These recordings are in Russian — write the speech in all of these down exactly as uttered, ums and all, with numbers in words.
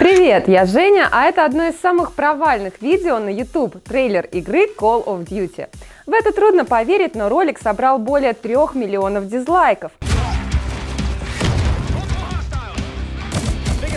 Привет, я Женя, а это одно из самых провальных видео на YouTube – трейлер игры Call of Duty. В это трудно поверить, но ролик собрал более трёх миллионов дизлайков.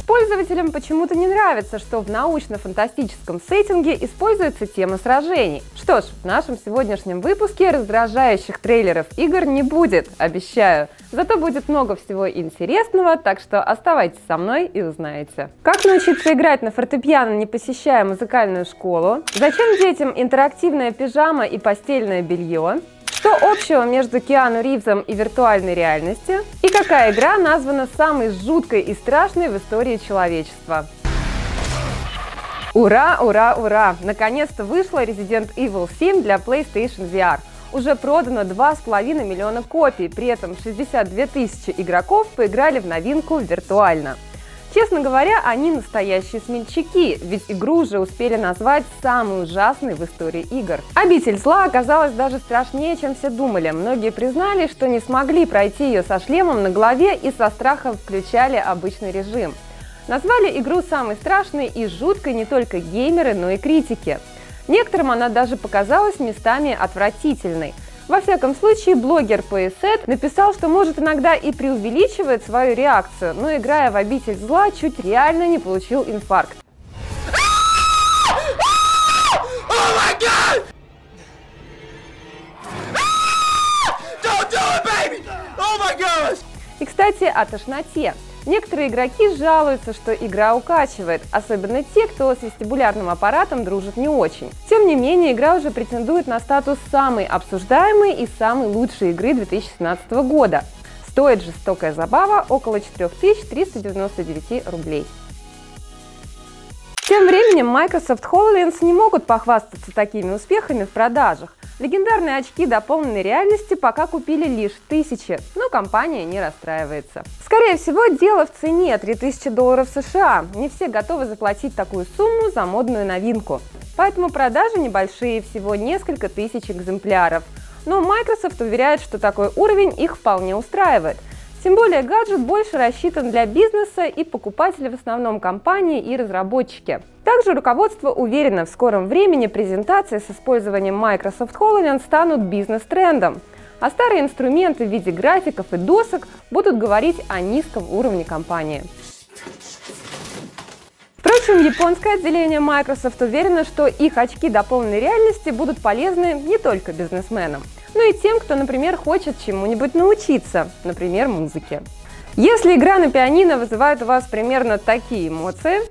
Пользователям почему-то не нравится, что в научно-фантастическом сеттинге используется тема сражений. Что ж, в нашем сегодняшнем выпуске раздражающих трейлеров игр не будет, обещаю. Зато будет много всего интересного, так что оставайтесь со мной и узнаете. Как научиться играть на фортепиано, не посещая музыкальную школу? Зачем детям интерактивная пижама и постельное белье? Что общего между Киану Ривзом и виртуальной реальностью? И какая игра названа самой жуткой и страшной в истории человечества? Ура, ура, ура! Наконец-то вышла Resident Evil семь для PlayStation ви ар. Уже продано два с половиной миллиона копий, при этом шестьдесят две тысячи игроков поиграли в новинку виртуально. Честно говоря, они настоящие смельчаки, ведь игру уже успели назвать самой ужасной в истории игр. Обитель зла оказалась даже страшнее, чем все думали. Многие признали, что не смогли пройти ее со шлемом на голове и со страха включали обычный режим. Назвали игру самой страшной и жуткой не только геймеры, но и критики. Некоторым она даже показалась местами отвратительной. Во всяком случае, блогер Poiised написал, что может иногда и преувеличивает свою реакцию, но, играя в «Обитель зла», чуть реально не получил инфаркт. И, кстати, о тошноте. Некоторые игроки жалуются, что игра укачивает, особенно те, кто с вестибулярным аппаратом дружит не очень. Тем не менее, игра уже претендует на статус самой обсуждаемой и самой лучшей игры две тысячи семнадцатого года. Стоит жестокая забава около четырёх тысяч трёхсот девяноста девяти рублей. Тем временем Microsoft HoloLens не могут похвастаться такими успехами в продажах. Легендарные очки дополненной реальности пока купили лишь тысячи, но компания не расстраивается. Скорее всего, дело в цене – три тысячи долларов США. Не все готовы заплатить такую сумму за модную новинку. Поэтому продажи небольшие, всего несколько тысяч экземпляров. Но Microsoft уверяет, что такой уровень их вполне устраивает. Тем более, гаджет больше рассчитан для бизнеса и покупателей в основном компании и разработчики. Также руководство уверено, в скором времени презентации с использованием Microsoft HoloLens станут бизнес-трендом, а старые инструменты в виде графиков и досок будут говорить о низком уровне компании. Впрочем, японское отделение Microsoft уверено, что их очки дополненной реальности будут полезны не только бизнесменам, но и тем, кто, например, хочет чему-нибудь научиться, например, музыке. Если игра на пианино вызывает у вас примерно такие эмоции,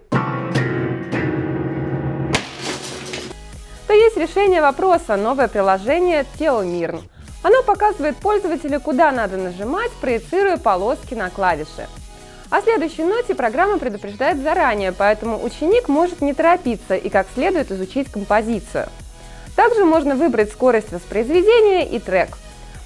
то есть решение вопроса – новое приложение Telomirn. Оно показывает пользователю, куда надо нажимать, проецируя полоски на клавиши. О следующей ноте программа предупреждает заранее, поэтому ученик может не торопиться и как следует изучить композицию. Также можно выбрать скорость воспроизведения и трек.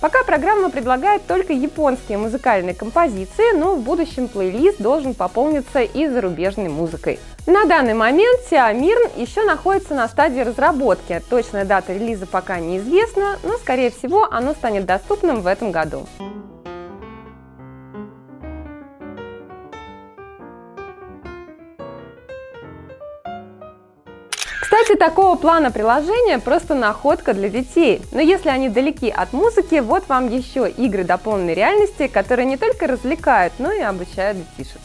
Пока программа предлагает только японские музыкальные композиции, но в будущем плейлист должен пополниться и зарубежной музыкой. На данный момент Telomirn еще находится на стадии разработки. Точная дата релиза пока неизвестна, но, скорее всего, оно станет доступным в этом году. Кстати, такого плана приложения просто находка для детей. Но если они далеки от музыки, вот вам еще игры дополненной реальности, которые не только развлекают, но и обучают детишек.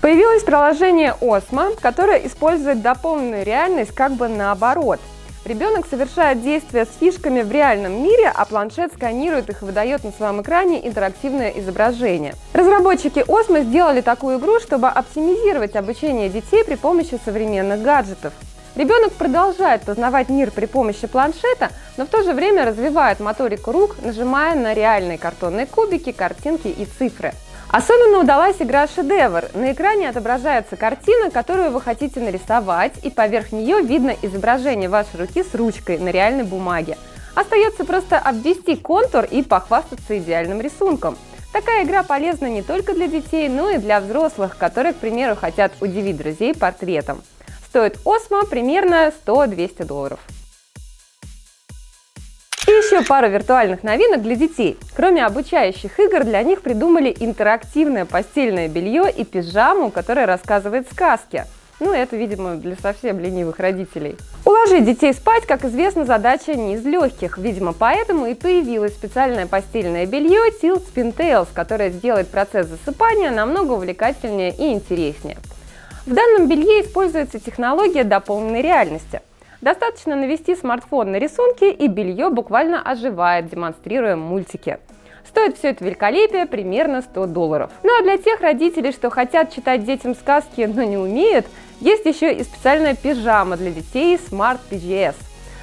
Появилось приложение Osmo, которое использует дополненную реальность как бы наоборот. Ребенок совершает действия с фишками в реальном мире, а планшет сканирует их и выдает на своем экране интерактивное изображение. Разработчики Osmo сделали такую игру, чтобы оптимизировать обучение детей при помощи современных гаджетов. Ребенок продолжает познавать мир при помощи планшета, но в то же время развивает моторику рук, нажимая на реальные картонные кубики, картинки и цифры. Особенно удалась игра «Шедевр». На экране отображается картина, которую вы хотите нарисовать, и поверх нее видно изображение вашей руки с ручкой на реальной бумаге. Остается просто обвести контур и похвастаться идеальным рисунком. Такая игра полезна не только для детей, но и для взрослых, которые, к примеру, хотят удивить друзей портретом. Стоит Osmo примерно сто-двести долларов. И еще пару виртуальных новинок для детей. Кроме обучающих игр, для них придумали интерактивное постельное белье и пижаму, которая рассказывает сказки. Ну, это, видимо, для совсем ленивых родителей. Уложить детей спать, как известно, задача не из легких. Видимо, поэтому и появилось специальное постельное белье Tilt SpinTales, которое сделает процесс засыпания намного увлекательнее и интереснее. В данном белье используется технология дополненной реальности. Достаточно навести смартфон на рисунки, и белье буквально оживает, демонстрируя мультики. Стоит все это великолепие примерно сто долларов. Ну а для тех родителей, что хотят читать детям сказки, но не умеют, есть еще и специальная пижама для детей Smart пи джи эс.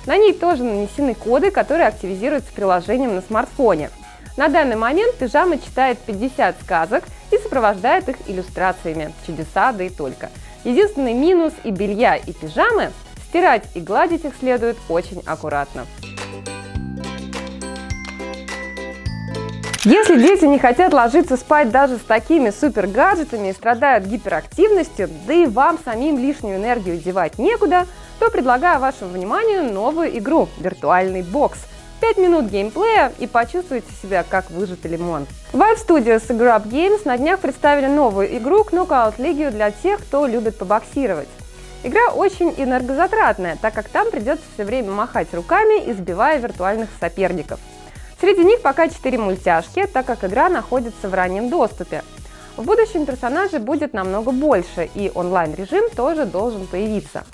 На ней тоже нанесены коды, которые активизируются приложением на смартфоне. На данный момент пижама читает пятьдесят сказок и сопровождает их иллюстрациями. Чудеса, да и только. Единственный минус и белья, и пижамы – стирать и гладить их следует очень аккуратно. Если дети не хотят ложиться спать даже с такими супер-гаджетами и страдают гиперактивностью, да и вам самим лишнюю энергию девать некуда, то предлагаю вашему вниманию новую игру – виртуальный бокс. пять минут геймплея и почувствуйте себя как выжатый лимон. Vive Studios и Grub Games на днях представили новую игру Knockout League для тех, кто любит побоксировать. Игра очень энергозатратная, так как там придется все время махать руками, избивая виртуальных соперников. Среди них пока четыре мультяшки, так как игра находится в раннем доступе. В будущем персонажей будет намного больше, и онлайн-режим тоже должен появиться.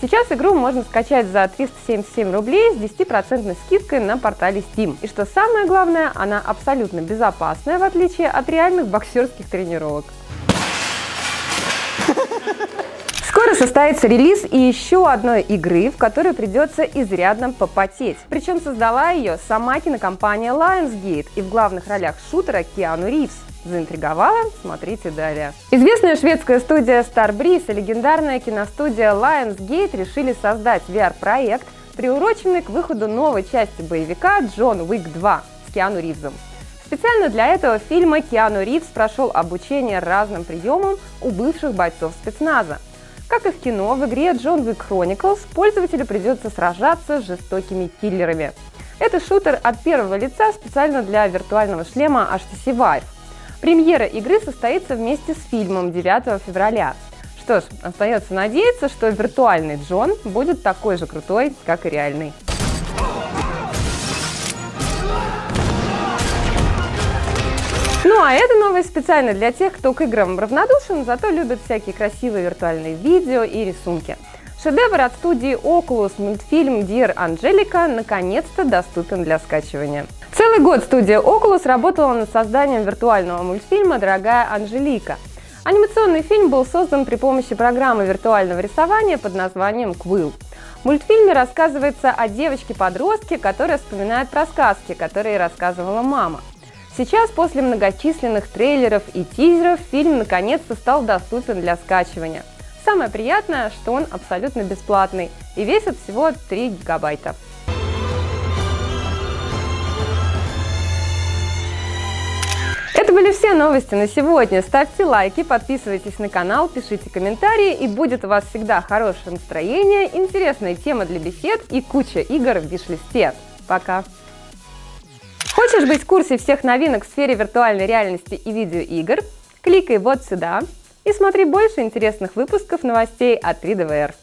Сейчас игру можно скачать за триста семьдесят семь рублей с десятипроцентной скидкой на портале Steam. И что самое главное, она абсолютно безопасная, в отличие от реальных боксерских тренировок. Скоро состоится релиз и еще одной игры, в которой придется изрядно попотеть. Причем создала ее сама кинокомпания Lionsgate, и в главных ролях шутера Киану Ривз. Заинтриговала? Смотрите далее. Известная шведская студия Starbreeze и легендарная киностудия Lionsgate решили создать ви ар-проект, приуроченный к выходу новой части боевика «Джон Уик два» с Киану Ривзом. Специально для этого фильма Киану Ривз прошел обучение разным приемам у бывших бойцов спецназа. Как и в кино, в игре John Wick Chronicles пользователю придется сражаться с жестокими киллерами. Это шутер от первого лица специально для виртуального шлема эйч ти си Vive. Премьера игры состоится вместе с фильмом девятого февраля. Что ж, остается надеяться, что виртуальный Джон будет такой же крутой, как и реальный. Ну а эта новость специально для тех, кто к играм равнодушен, зато любит всякие красивые виртуальные видео и рисунки. Шедевр от студии Oculus мультфильм Dear Angelica наконец-то доступен для скачивания. Целый год студия Oculus работала над созданием виртуального мультфильма «Дорогая Анжелика». Анимационный фильм был создан при помощи программы виртуального рисования под названием Quill. В мультфильме рассказывается о девочке-подростке, которая вспоминает про сказки, которые рассказывала мама. Сейчас, после многочисленных трейлеров и тизеров, фильм наконец-то стал доступен для скачивания. Самое приятное, что он абсолютно бесплатный и весит всего три гигабайта. Это были все новости на сегодня. Ставьте лайки, подписывайтесь на канал, пишите комментарии, и будет у вас всегда хорошее настроение, интересные темы для бесед и куча игр в виш-листе. Пока! Хочешь быть в курсе всех новинок в сфере виртуальной реальности и видеоигр? Кликай вот сюда и смотри больше интересных выпусков новостей от три дэ вэ эр.